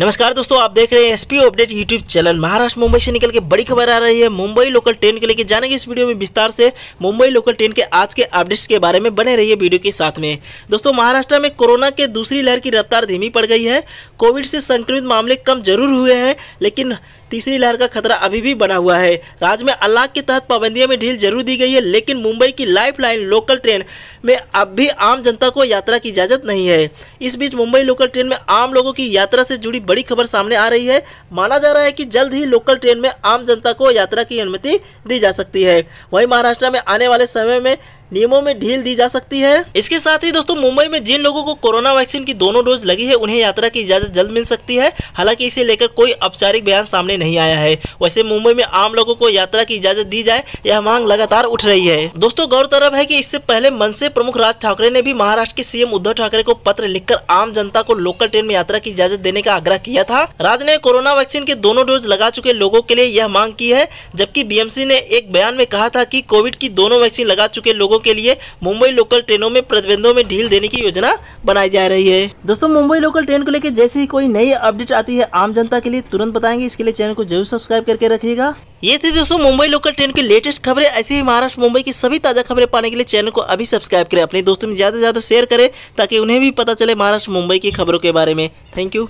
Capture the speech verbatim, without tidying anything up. नमस्कार दोस्तों, आप देख रहे हैं SP update YouTube channel. Maharashtra Mumbai से निकल के बड़ी खबर आ रही है मुंबई लोकल ट्रेन के लेके। जानेंगे इस वीडियो में विस्तार से मुंबई लोकल ट्रेन के आज के अपडेट्स के बारे में। बने रहिए वीडियो के साथ में। दोस्तों, महाराष्ट्र में कोरोना के दूसरी लहर की रफ्तार धीमी पड़ गई है। कोविड से संक्रमित मामले कम जरूर हुए हैं, लेकिन तीसरी लहर का खतरा अभी भी बना हुआ है। राज्य में अनलॉक के तहत पाबंदियों में ढील जरूर दी गई है, लेकिन मुंबई की लाइफलाइन लोकल ट्रेन में अब भी आम जनता को यात्रा की इजाजत नहीं है। इस बीच मुंबई लोकल ट्रेन में आम लोगों की यात्रा से जुड़ी बड़ी खबर सामने आ रही है। माना जा रहा है कि जल्द ही लोकल ट्रेन में आम जनता को यात्रा की अनुमति दी जा सकती है। वहीं महाराष्ट्र में आने वाले समय में नियमों में ढील दी जा सकती है। इसके साथ ही दोस्तों, मुंबई में जिन लोगों को कोरोना वैक्सीन की दोनों डोज लगी है, उन्हें यात्रा की इजाजत जल्द मिल सकती है। हालांकि इसे लेकर कोई औपचारिक बयान सामने नहीं आया है। वैसे मुंबई में आम लोगों को यात्रा की इजाजत दी जाए, यह मांग लगातार उठ रही है। दोस्तों, गौरतलब है कि इससे पहले मनसे प्रमुख राज ठाकरे ने भी महाराष्ट्र के सीएम उद्धव ठाकरे को पत्र लिखकर आम जनता को लोकल ट्रेन में यात्रा की इजाजत देने का आग्रह किया था। राज ने कोरोना वैक्सीन के दोनों डोज लगा चुके लोगों के लिए यह मांग की है, जबकि बीएमसी ने एक बयान में कहा था कि कोविड की दोनों वैक्सीन लगा चुके लोगों के लिए मुंबई लोकल ट्रेनों में प्रतिबंधों में ढील देने की योजना बनाई जा रही है। दोस्तों, मुंबई लोकल ट्रेन को लेकर जैसे ही कोई नई अपडेट आती है आम जनता के लिए तुरंत बताएंगे। इसके लिए चैनल को जरूर सब्सक्राइब करके रखिएगा। ये थी दोस्तों मुंबई लोकल ट्रेन की लेटेस्ट खबरें। ऐसे ही महाराष्ट्र मुंबई की सभी ताजा खबरें पाने के लिए चैनल को अभी सब्सक्राइब करें। अपने दोस्तों में ज्यादा से ज्यादा शेयर करें ताकि उन्हें भी पता चले महाराष्ट्र मुंबई की खबरों के बारे में। Thank you.